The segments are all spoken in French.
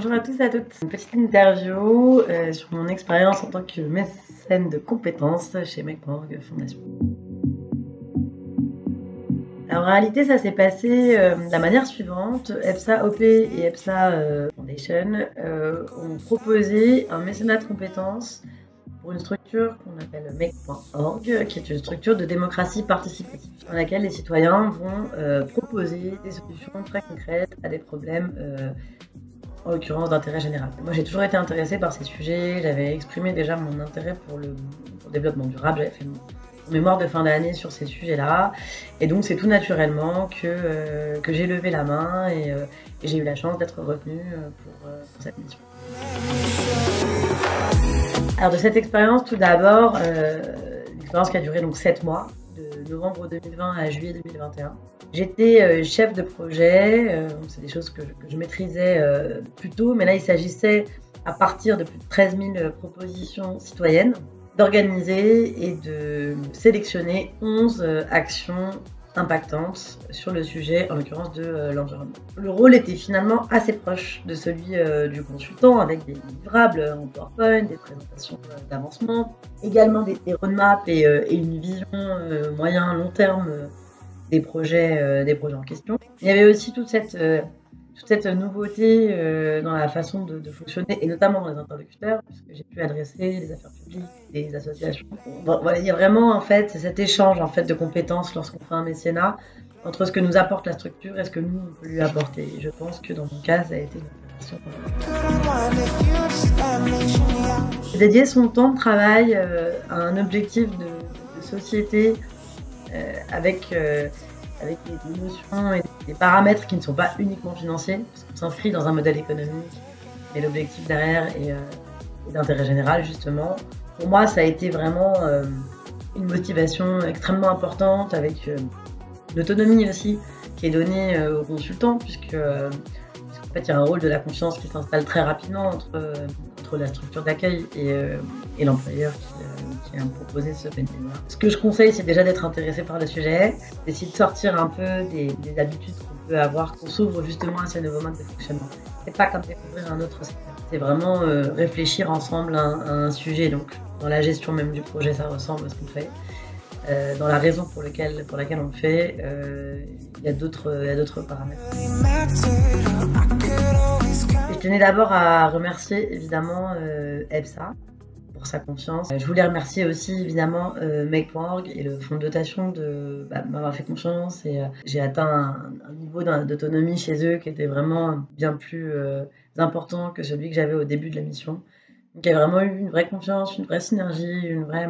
Bonjour à tous et à toutes. Une petite interview sur mon expérience en tant que mécène de compétences chez Make.org Fondation. Alors en réalité, ça s'est passé de la manière suivante. EPSA-OP et EPSA Foundation ont proposé un mécénat de compétences pour une structure qu'on appelle Make.org, qui est une structure de démocratie participative, dans laquelle les citoyens vont proposer des solutions très concrètes à des problèmes en l'occurrence d'intérêt général. Moi j'ai toujours été intéressée par ces sujets, j'avais exprimé déjà mon intérêt pour le développement durable, j'avais fait mon mémoire de fin d'année sur ces sujets-là, et donc c'est tout naturellement que j'ai levé la main et j'ai eu la chance d'être retenue pour cette mission. Alors de cette expérience, tout d'abord, une expérience qui a duré donc 7 mois, de novembre 2020 à juillet 2021. J'étais chef de projet, c'est des choses que je maîtrisais plus tôt, mais là il s'agissait, à partir de plus de 13 000 propositions citoyennes, d'organiser et de sélectionner 11 actions impactantes sur le sujet, en l'occurrence de l'environnement. Le rôle était finalement assez proche de celui du consultant, avec des livrables en PowerPoint, des présentations d'avancement, également des roadmaps et une vision moyen-long terme des projets en question. Il y avait aussi toute cette nouveauté dans la façon de fonctionner, et notamment dans les interlocuteurs, puisque j'ai pu adresser les affaires publiques, les associations. Bon, voilà, il y a vraiment en fait cet échange en fait de compétences lorsqu'on fait un mécénat entre ce que nous apporte la structure et ce que nous on peut lui apporter. Et je pense que dans mon cas, ça a été une opération. Dédier son temps de travail à un objectif de société avec des notions et des paramètres qui ne sont pas uniquement financiers, parce qu'on s'inscrit dans un modèle économique et l'objectif derrière est d'intérêt général justement. Pour moi, ça a été vraiment une motivation extrêmement importante, avec l'autonomie aussi qui est donnée aux consultants, puisqu'en fait il y a un rôle de la confiance qui s'installe très rapidement entre la structure d'accueil et l'employeur qui a proposé ce bénévolat. Ce que je conseille, c'est déjà d'être intéressé par le sujet, d'essayer de sortir un peu des habitudes qu'on peut avoir, qu'on s'ouvre justement à ces nouveaux modes de fonctionnement. C'est pas comme découvrir un autre secteur, c'est vraiment réfléchir ensemble à un sujet. Donc, dans la gestion même du projet, ça ressemble à ce qu'on fait. Dans la raison pour laquelle on le fait, il y a d'autres paramètres. Je tenais d'abord à remercier évidemment EPSA pour sa confiance. Je voulais remercier aussi évidemment Make.org et le fonds de dotation de m'avoir fait confiance, et j'ai atteint un niveau d'autonomie chez eux qui était vraiment bien plus important que celui que j'avais au début de la mission. Donc il y a vraiment eu une vraie confiance, une vraie synergie, une vraie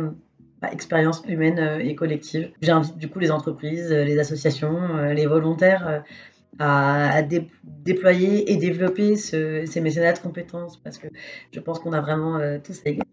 expérience humaine et collective. J'invite du coup les entreprises, les associations, les volontaires à déployer et développer ces mécénats de compétences, parce que je pense qu'on a vraiment tous à gagner.